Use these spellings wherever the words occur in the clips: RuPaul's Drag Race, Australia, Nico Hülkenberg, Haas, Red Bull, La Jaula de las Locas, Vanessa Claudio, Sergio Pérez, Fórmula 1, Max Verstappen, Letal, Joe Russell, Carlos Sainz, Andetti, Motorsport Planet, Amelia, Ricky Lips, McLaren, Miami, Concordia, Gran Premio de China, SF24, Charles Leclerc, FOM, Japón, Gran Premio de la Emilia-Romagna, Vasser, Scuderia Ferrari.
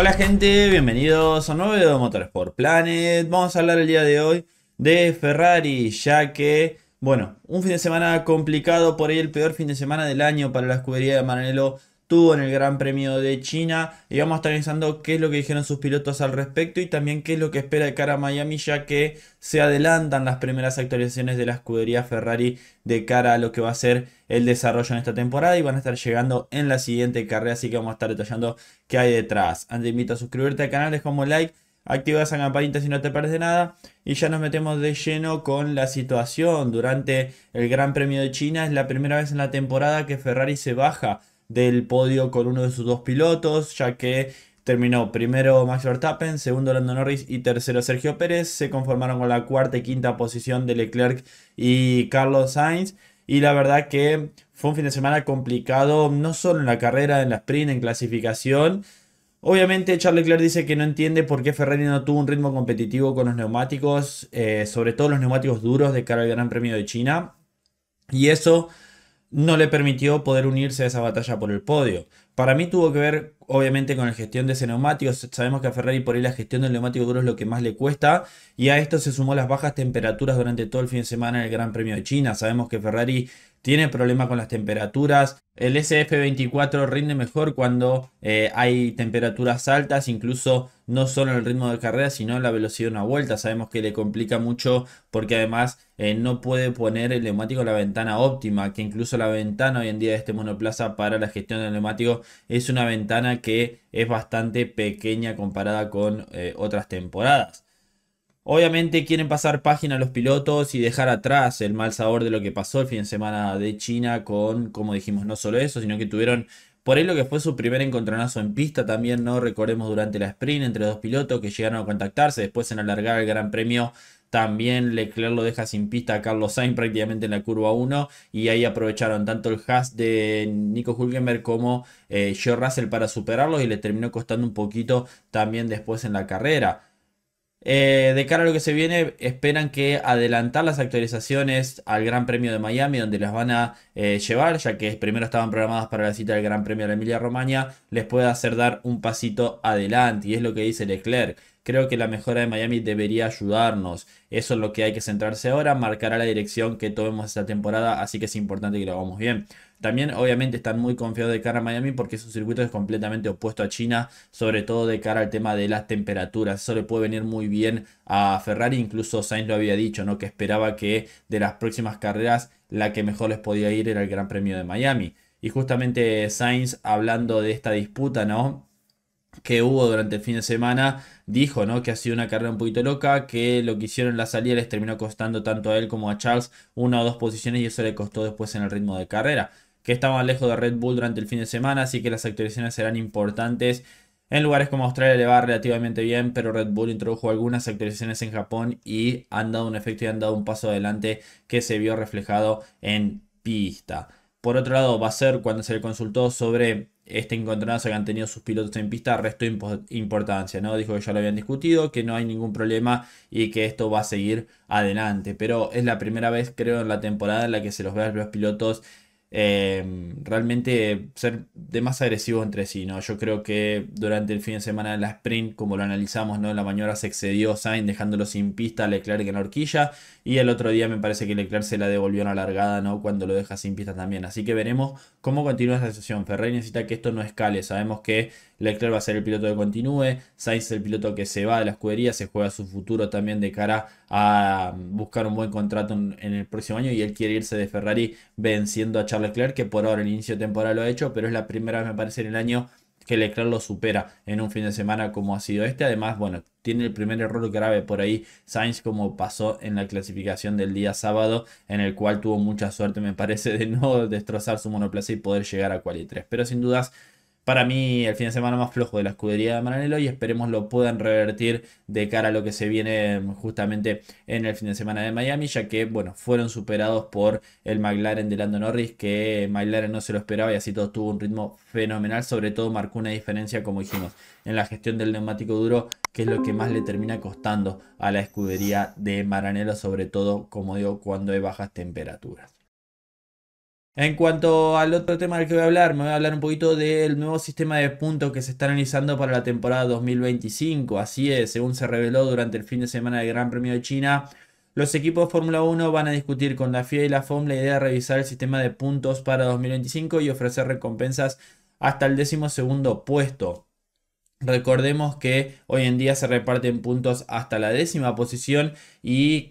Hola gente, bienvenidos a un nuevo video de Motorsport Planet. Vamos a hablar el día de hoy de Ferrari, ya que, bueno, un fin de semana complicado, por ahí el peor fin de semana del año para la escudería de Maranello tuvo en el Gran Premio de China, y vamos a estar analizando qué es lo que dijeron sus pilotos al respecto y también qué es lo que espera de cara a Miami, ya que se adelantan las primeras actualizaciones de la escudería Ferrari de cara a lo que va a ser el desarrollo en esta temporada y van a estar llegando en la siguiente carrera, así que vamos a estar detallando qué hay detrás. Te invito a suscribirte al canal, deja como like, activa esa campanita si no te pierdes de nada. Y ya nos metemos de lleno con la situación. Durante el Gran Premio de China es la primera vez en la temporada que Ferrari se baja del podio con uno de sus dos pilotos, ya que terminó primero Max Verstappen, segundo Lando Norris y tercero Sergio Pérez. Se conformaron con la cuarta y quinta posición de Leclerc y Carlos Sainz, y la verdad que fue un fin de semana complicado, no solo en la carrera, en la sprint, en clasificación. Obviamente Charles Leclerc dice que no entiende por qué Ferrari no tuvo un ritmo competitivo con los neumáticos, sobre todo los neumáticos duros de cara al Gran Premio de China, y eso no le permitió poder unirse a esa batalla por el podio. Para mí tuvo que ver obviamente con la gestión de ese neumático. Sabemos que a Ferrari por ahí la gestión del neumático duro es lo que más le cuesta, y a esto se sumó las bajas temperaturas durante todo el fin de semana en el Gran Premio de China. Sabemos que Ferrari tiene problemas con las temperaturas. El SF24 rinde mejor cuando hay temperaturas altas, incluso no solo en el ritmo de carrera, sino en la velocidad de una vuelta. Sabemos que le complica mucho porque además no puede poner el neumático en la ventana óptima, que incluso la ventana hoy en día de este monoplaza para la gestión del neumático es una ventana que es bastante pequeña comparada con otras temporadas. Obviamente quieren pasar página a los pilotos y dejar atrás el mal sabor de lo que pasó el fin de semana de China con, como dijimos, no solo eso, sino que tuvieron por ahí lo que fue su primer encontronazo en pista también, ¿no? Recordemos durante la sprint entre los dos pilotos que llegaron a contactarse. Después en alargar el Gran Premio también Leclerc lo deja sin pista a Carlos Sainz prácticamente en la curva 1, y ahí aprovecharon tanto el Haas de Nico Hülkenberg como Joe Russell para superarlos, y les terminó costando un poquito también después en la carrera. De cara a lo que se viene, esperan que adelantar las actualizaciones al Gran Premio de Miami, donde las van a llevar, ya que primero estaban programadas para la cita del Gran Premio de la Emilia-Romagna, les puede hacer dar un pasito adelante, y es lo que dice Leclerc. Creo que la mejora de Miami debería ayudarnos, eso es lo que hay que centrarse ahora, marcará la dirección que tomemos esta temporada, así que es importante que lo hagamos bien. También obviamente están muy confiados de cara a Miami porque es un circuito que es completamente opuesto a China, sobre todo de cara al tema de las temperaturas. Eso le puede venir muy bien a Ferrari. Incluso Sainz lo había dicho, ¿no?, que esperaba que de las próximas carreras la que mejor les podía ir era el Gran Premio de Miami. Y justamente Sainz, hablando de esta disputa, ¿no?, que hubo durante el fin de semana, dijo, ¿no?, que ha sido una carrera un poquito loca, que lo que hicieron en la salida les terminó costando tanto a él como a Charles una o dos posiciones, y eso le costó después en el ritmo de carrera. Que estaban lejos de Red Bull durante el fin de semana, así que las actualizaciones serán importantes. En lugares como Australia le va relativamente bien, pero Red Bull introdujo algunas actualizaciones en Japón y han dado un efecto y han dado un paso adelante que se vio reflejado en pista. Por otro lado, Vasser, cuando se le consultó sobre este encontronazo que han tenido sus pilotos en pista, restó importancia, ¿no? Dijo que ya lo habían discutido, que no hay ningún problema y que esto va a seguir adelante. Pero es la primera vez, creo, en la temporada en la que se los ve a los pilotos realmente ser de más agresivos entre sí, ¿no? Yo creo que durante el fin de semana en la sprint, como lo analizamos, ¿no?, en la maniobra se excedió Sainz dejándolo sin pista a Leclerc en la horquilla, y el otro día me parece que Leclerc se la devolvió en la largada, ¿no?, cuando lo deja sin pista también. Así que veremos cómo continúa esta situación. Ferrari necesita que esto no escale. Sabemos que Leclerc va a ser el piloto que continúe, Sainz es el piloto que se va de la escudería, se juega su futuro también de cara a buscar un buen contrato en el próximo año, y él quiere irse de Ferrari venciendo a Charles Leclerc, que por ahora el inicio de temporada lo ha hecho, pero es la primera vez, me parece, en el año que Leclerc lo supera en un fin de semana como ha sido este. Además, bueno, tiene el primer error grave por ahí Sainz, como pasó en la clasificación del día sábado, en el cual tuvo mucha suerte, me parece, de no destrozar su monoplaza y poder llegar a quali 3. Pero sin dudas, para mí, el fin de semana más flojo de la escudería de Maranello, y esperemos lo puedan revertir de cara a lo que se viene justamente en el fin de semana de Miami, ya que, bueno, fueron superados por el McLaren de Lando Norris, que McLaren no se lo esperaba, y así todo tuvo un ritmo fenomenal. Sobre todo marcó una diferencia, como dijimos, en la gestión del neumático duro, que es lo que más le termina costando a la escudería de Maranello, sobre todo, como digo, cuando hay bajas temperaturas. En cuanto al otro tema del que voy a hablar, me voy a hablar un poquito del nuevo sistema de puntos que se está analizando para la temporada 2025. Así es, según se reveló durante el fin de semana del Gran Premio de China, los equipos de Fórmula 1 van a discutir con la FIA y la FOM la idea de revisar el sistema de puntos para 2025 y ofrecer recompensas hasta el 12º puesto. Recordemos que hoy en día se reparten puntos hasta la 10ª posición y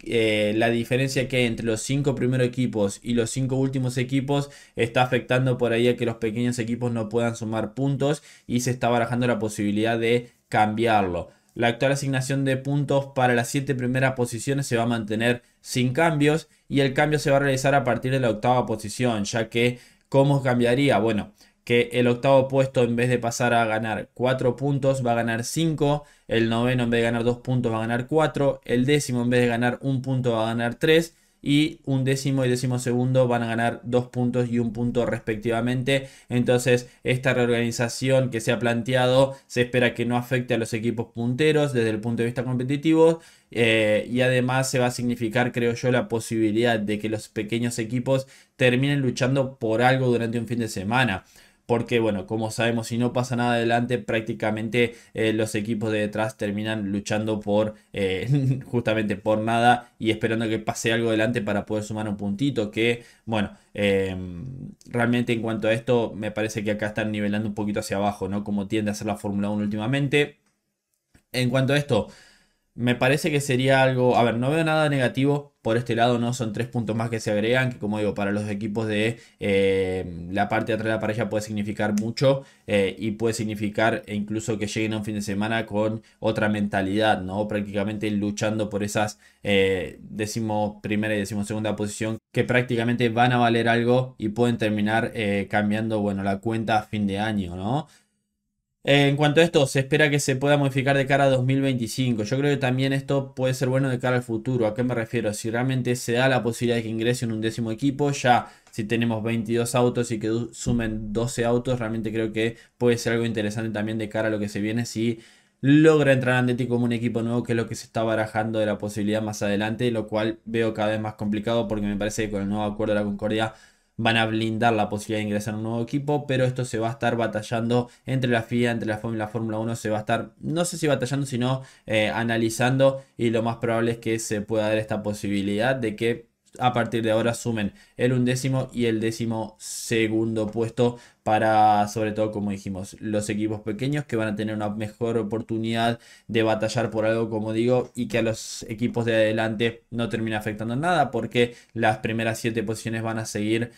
la diferencia que hay entre los 5 primeros equipos y los 5 últimos equipos está afectando por ahí a que los pequeños equipos no puedan sumar puntos y se está barajando la posibilidad de cambiarlo. La actual asignación de puntos para las 7 primeras posiciones se va a mantener sin cambios y el cambio se va a realizar a partir de la 8ª posición, ya que ¿cómo cambiaría? Bueno, que el 8º puesto en vez de pasar a ganar 4 puntos va a ganar 5, el 9º en vez de ganar 2 puntos va a ganar 4, el 10º en vez de ganar 1 punto va a ganar 3 y 11º y 12º van a ganar 2 puntos y 1 punto respectivamente. Entonces esta reorganización que se ha planteado se espera que no afecte a los equipos punteros desde el punto de vista competitivo y además se va a significar, creo yo, la posibilidad de que los pequeños equipos terminen luchando por algo durante un fin de semana. Porque, bueno, como sabemos, si no pasa nada adelante, prácticamente los equipos de detrás terminan luchando por justamente por nada y esperando que pase algo adelante para poder sumar un puntito. Que, bueno, realmente en cuanto a esto, me parece que acá están nivelando un poquito hacia abajo, ¿no? Como tiende a hacer la Fórmula 1 últimamente. En cuanto a esto, me parece que sería algo... A ver, no veo nada negativo por este lado, ¿no? Son 3 puntos más que se agregan, que como digo, para los equipos de la parte de atrás de la parrilla puede significar mucho y puede significar incluso que lleguen a un fin de semana con otra mentalidad, ¿no? Prácticamente luchando por esas 11ª y 12ª posición que prácticamente van a valer algo y pueden terminar cambiando, bueno, la cuenta a fin de año, ¿no? En cuanto a esto, se espera que se pueda modificar de cara a 2025. Yo creo que también esto puede ser bueno de cara al futuro. ¿A qué me refiero? Si realmente se da la posibilidad de que ingrese un 10º equipo, ya si tenemos 22 autos y que sumen 12 autos, realmente creo que puede ser algo interesante también de cara a lo que se viene si logra entrar Andetti como un equipo nuevo, que es lo que se está barajando de la posibilidad más adelante, lo cual veo cada vez más complicado porque me parece que con el nuevo acuerdo de la Concordia van a blindar la posibilidad de ingresar a un nuevo equipo, pero esto se va a estar batallando entre la FIA, entre la FOM y la Fórmula 1. Se va a estar, no sé si batallando, sino analizando, y lo más probable es que se pueda dar esta posibilidad de que a partir de ahora sumen el 11º y el 12º puesto para, sobre todo, como dijimos, los equipos pequeños que van a tener una mejor oportunidad de batallar por algo, como digo, y que a los equipos de adelante no termina afectando nada porque las primeras 7 posiciones van a seguir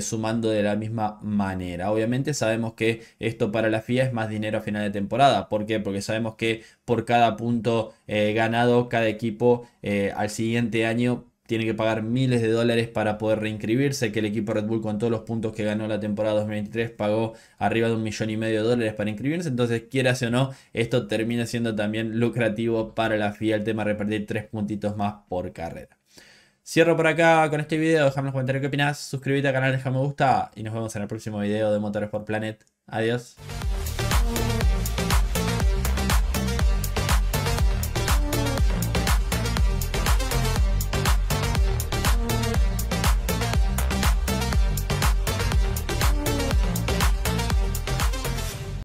sumando de la misma manera. Obviamente sabemos que esto para la FIA es más dinero a final de temporada. ¿Por qué? Porque sabemos que por cada punto ganado, cada equipo al siguiente año tiene que pagar miles de dólares para poder reinscribirse. Que el equipo Red Bull, con todos los puntos que ganó la temporada 2023, pagó arriba de $1,5 millones de dólares para inscribirse. Entonces, quieras o no, esto termina siendo también lucrativo para la FIA, el tema de repartir 3 puntitos más por carrera. Cierro por acá con este video. Déjame en los comentarios qué opinas. Suscríbete al canal, déjame me gusta y nos vemos en el próximo video de Motorsport Planet. Adiós.